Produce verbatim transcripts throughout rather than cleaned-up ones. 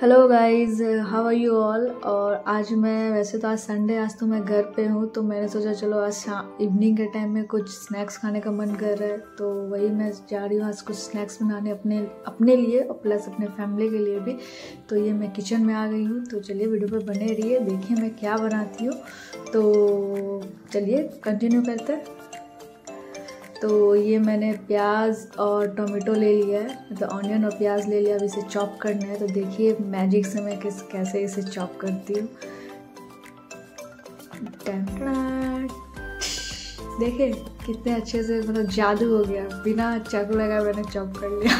Hello guys, how are you all. और आज मैं वैसे तो आज संडे, आज तो मैं घर पे हूँ, तो मैंने सोचा चलो आज शाम इवनिंग के टाइम में कुछ स्नैक्स खाने का मन कर रहा है, तो वही मैं जा रही हूँ आज कुछ स्नैक्स बनाने अपने अपने लिए और प्लस अपने फैमिली के लिए भी। तो ये मैं किचन में आ गई हूँ, तो चलिए वीडियो पर बने रहिए, देखिए मैं क्या बनाती हूँ। तो चलिए कंटिन्यू करते हैं। तो ये मैंने प्याज और टोमेटो ले लिया है, मतलब तो ऑनियन और प्याज ले लिया। अब इसे चॉप करना है, तो देखिए मैजिक से मैं किस कैसे इसे चॉप करती हूँ। देखिए कितने अच्छे से, मतलब तो जादू हो गया, बिना चाकू लगाए मैंने चॉप कर लिया।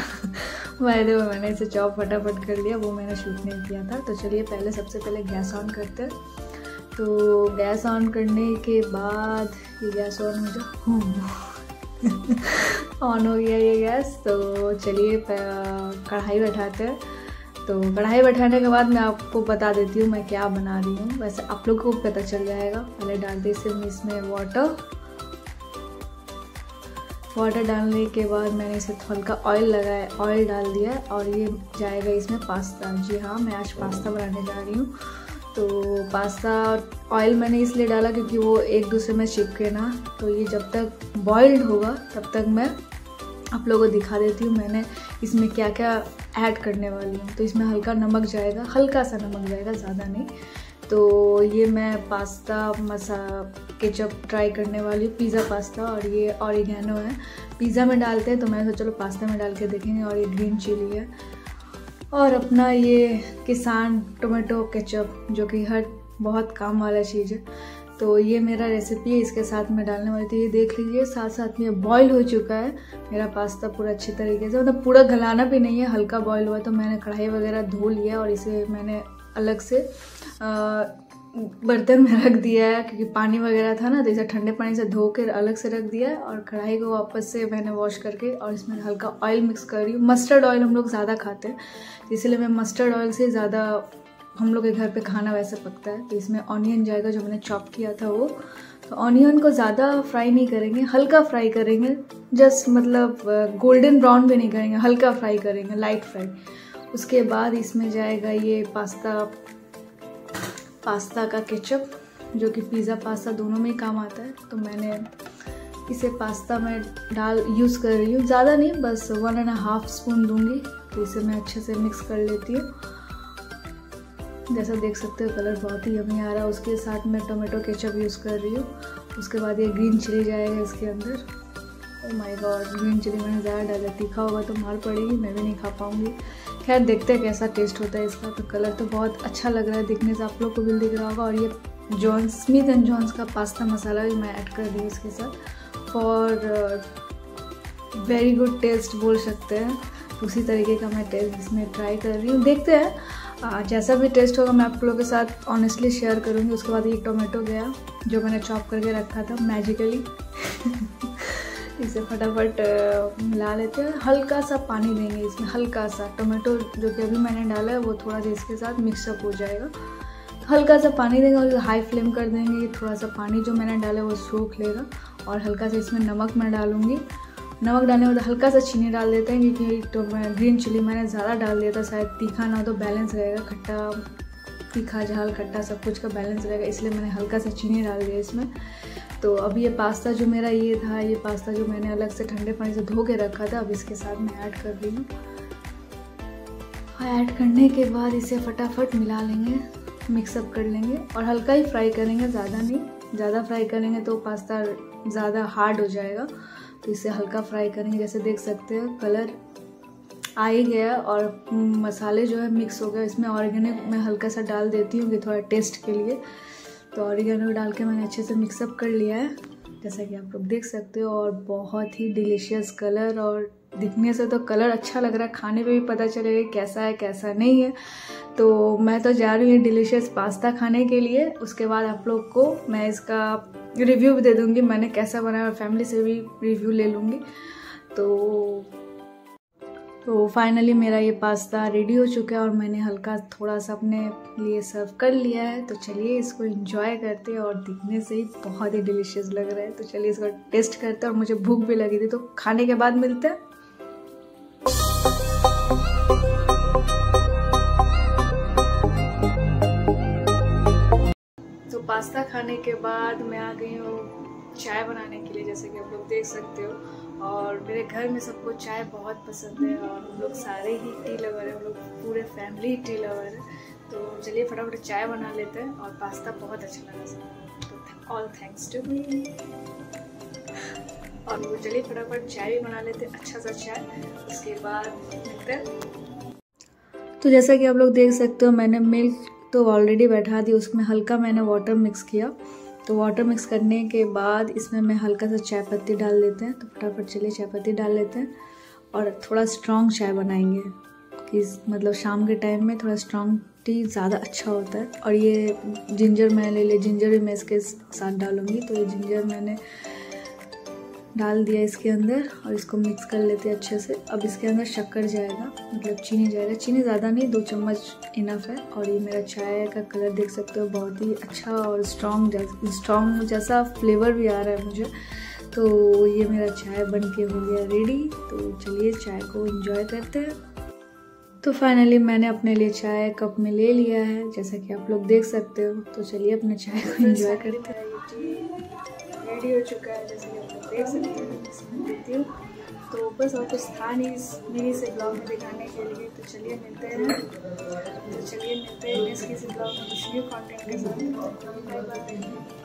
भाई देखो मैंने इसे चॉप फटाफट कर लिया, वो मैंने शूट नहीं किया था। तो चलिए पहले सबसे पहले गैस ऑन करते हैं। तो गैस ऑन करने के बाद ये गैस ऑन हो जाए, ऑन हो गया ये गैस। तो चलिए कढ़ाई बैठाते हैं। तो कढ़ाई बैठाने के बाद मैं आपको बता देती हूँ मैं क्या बना रही हूँ, वैसे आप लोगों को पता चल जाएगा। पहले डालते सिर्फ इसमें वाटर वाटर डालने के बाद मैंने इसे हल्का ऑयल लगाया, ऑयल डाल दिया और ये जाएगा इसमें पास्ता। जी हाँ, मैं आज पास्ता बनाने जा रही हूँ। तो पास्ता ऑयल मैंने इसलिए डाला क्योंकि वो एक दूसरे में चिपके ना, तो ये जब तक बॉइल्ड होगा तब तक मैं आप लोगों को दिखा देती हूँ मैंने इसमें क्या क्या ऐड करने वाली हूँ। तो इसमें हल्का नमक जाएगा, हल्का सा नमक जाएगा, ज़्यादा नहीं। तो ये मैं पास्ता मसा केचप ट्राई करने वाली हूँ, पिज़्ज़ा पास्ता, और ये ऑरिगेनो है। पिज़्ज़ा में डालते हैं तो मैंने सोचा चलो पास्ता में डाल के देखेंगे। और ये ग्रीन चिली है और अपना ये किसान टोमेटो केचप, जो कि हर बहुत काम वाला चीज़ है। तो ये मेरा रेसिपी है, इसके साथ मैं डालने वाली थी। ये देख लीजिए, साथ साथ में बॉईल हो चुका है मेरा पास्ता पूरा अच्छी तरीके से, मतलब तो पूरा गलाना भी नहीं है, हल्का बॉईल हुआ। तो मैंने कढ़ाई वगैरह धो लिया और इसे मैंने अलग से आ, बर्तन में रख दिया है क्योंकि पानी वगैरह था ना, तो इसे ठंडे पानी से धो के अलग से रख दिया है। और कढ़ाई को वापस से मैंने वॉश करके और इसमें हल्का ऑयल मिक्स कर रही हूँ। मस्टर्ड ऑयल हम लोग ज़्यादा खाते हैं, इसलिए मैं मस्टर्ड ऑयल से ज़्यादा हम लोग के घर पे खाना वैसे पकता है। तो इसमें ऑनियन जाएगा जो मैंने चॉप किया था वो। तो ऑनियन को ज़्यादा फ्राई नहीं करेंगे, हल्का फ्राई करेंगे, जस्ट मतलब गोल्डन ब्राउन भी नहीं करेंगे, हल्का फ्राई करेंगे, लाइट फ्राई। उसके बाद इसमें जाएगा ये पास्ता पास्ता का केचप, जो कि पिज़्ज़ा पास्ता दोनों में ही काम आता है। तो मैंने इसे पास्ता में डाल यूज़ कर रही हूँ, ज़्यादा नहीं, बस वन एंड हाफ स्पून दूंगी। तो इसे मैं अच्छे से मिक्स कर लेती हूँ। जैसा देख सकते हो कलर बहुत ही यम्मी आ रहा है। उसके साथ मैं टोमेटो केचप यूज़ कर रही हूँ। उसके बाद ये ग्रीन चिली जाएगा इसके अंदर। Oh my God, green chilli मैंने ज़्यादा डाला, तीखा होगा तो मार पड़ेगी, मैं भी नहीं खा पाऊँगी। खैर देखते हैं कैसा टेस्ट होता है इसका। तो कलर तो बहुत अच्छा लग रहा है, दिखने से आप लोग को भी दिख रहा होगा। और ये जॉन स्मिथ एंड जॉन्स का पास्ता मसाला भी मैं ऐड कर रही हूँ इसके साथ, फॉर वेरी गुड टेस्ट बोल सकते हैं। उसी तरीके का मैं टेस्ट इसमें ट्राई कर रही हूँ, देखते हैं जैसा भी टेस्ट होगा मैं आप लोगों के साथ ऑनेस्टली शेयर करूँगी। उसके बाद ये टोमेटो गया जो मैंने चॉप करके रखा था मैजिकली। इसे फटाफट मिला लेते हैं, हल्का सा पानी देंगे इसमें, हल्का सा। टोमेटो जो कि अभी मैंने डाला है वो थोड़ा सा इसके साथ मिक्सअप हो जाएगा, हल्का सा पानी देंगे और हाई फ्लेम कर देंगे। थोड़ा सा पानी जो मैंने डाला है वो सूख लेगा। और हल्का सा इसमें नमक मैं डालूँगी। नमक डालने के बाद हल्का सा चीनी डाल देते हैं क्योंकि तो ग्रीन चिली मैंने ज़्यादा डाल दिया था, शायद तीखा ना हो तो बैलेंस रहेगा, खट्टा तीखा झाल खट्टा सब कुछ का बैलेंस रहेगा, इसलिए मैंने हल्का सा चीनी डाल दिया इसमें। तो अब ये पास्ता जो मेरा ये था, ये पास्ता जो मैंने अलग से ठंडे पानी से धो के रखा था, अब इसके साथ मैं ऐड कर रही हूँ। और ऐड करने के बाद इसे फटाफट मिला लेंगे, मिक्सअप कर लेंगे और हल्का ही फ्राई करेंगे, ज़्यादा नहीं। ज़्यादा फ्राई करेंगे तो पास्ता ज़्यादा हार्ड हो जाएगा, तो इसे हल्का फ्राई करेंगे। जैसे देख सकते हो कलर आ ही गया और मसाले जो है मिक्स हो गया। इसमें ऑरिगेनो मैं हल्का सा डाल देती हूँ कि थोड़ा टेस्ट के लिए। तो ऑरिगेनो डाल के मैंने अच्छे से मिक्सअप कर लिया है, जैसा कि आप लोग देख सकते हो। और बहुत ही डिलीशियस कलर, और दिखने से तो कलर अच्छा लग रहा है, खाने पे भी पता चलेगा कैसा है कैसा नहीं है। तो मैं तो जा रही हूँ डिलीशियस पास्ता खाने के लिए। उसके बाद आप लोग को मैं इसका रिव्यू भी दे दूँगी मैंने कैसा बनाया, और फैमिली से भी रिव्यू ले लूँगी। तो तो फाइनली मेरा ये पास्ता रेडी हो चुका है और मैंने हल्का थोड़ा सा अपने लिए सर्व कर लिया है। तो चलिए इसको एंजॉय करते हैं, और दिखने से ही बहुत ही डिलीशियस लग रहा है। तो चलिए इसको टेस्ट करते हैं, और मुझे भूख भी लगी थी, तो खाने के बाद मिलते हैं। नाश्ता खाने के बाद मैं आ गई हूँ चाय बनाने के लिए, जैसे कि आप लोग देख सकते हो। और मेरे घर में सबको चाय बहुत पसंद है और हम लोग सारे ही टी लवर हैं, हम लोग पूरे फैमिली टी लवर है। तो चलिए फटाफट चाय बना लेते हैं। और पास्ता बहुत अच्छा लगा सबको, तो ऑल थैंक्स टू मी। और चलिए फटाफट चाय भी बना लेते हैं, अच्छा सा चाय, उसके बाद मिलते हैं। तो जैसा कि आप लोग देख सकते हो, मैंने मिल्क तो ऑलरेडी बैठा दी, उसमें हल्का मैंने वाटर मिक्स किया। तो वाटर मिक्स करने के बाद इसमें मैं हल्का सा चाय पत्ती डाल देते हैं। तो फटाफट चलिए चाय पत्ती डाल लेते हैं और थोड़ा स्ट्रॉन्ग चाय बनाएंगे कि मतलब शाम के टाइम में थोड़ा स्ट्रॉन्ग टी ज़्यादा अच्छा होता है। और ये जिंजर मैंने ले लिया, जिंजर भी मैं इसके साथ डालूँगी। तो ये जिंजर मैंने डाल दिया इसके अंदर और इसको मिक्स कर लेते हैं अच्छे से। अब इसके अंदर शक्कर जाएगा, मतलब चीनी जाएगा। चीनी ज़्यादा नहीं, दो चम्मच इनफ है। और ये मेरा चाय का कलर देख सकते हो, बहुत ही अच्छा और स्ट्रॉन्ग स्ट्रॉन्ग जैसा फ्लेवर भी आ रहा है मुझे। तो ये मेरा चाय बन के हो गया रेडी। तो चलिए चाय को एंजॉय करते हैं। तो फाइनली मैंने अपने लिए चाय कप में ले लिया है, जैसा कि आप लोग देख सकते हो। तो चलिए अपने चाय को एंजॉय करते हैं। रेडी हो चुका है, जैसे कि आप लोग देख सकते हो। तो बस और कुछ था नहीं मेरी से ब्लॉग में दिखाने के लिए। तो चलिए मिलते हैं तो चलिए मिलते हैं नेक्स्ट किसी ब्लॉग में कुछ न्यू कॉन्टेंट के साथ।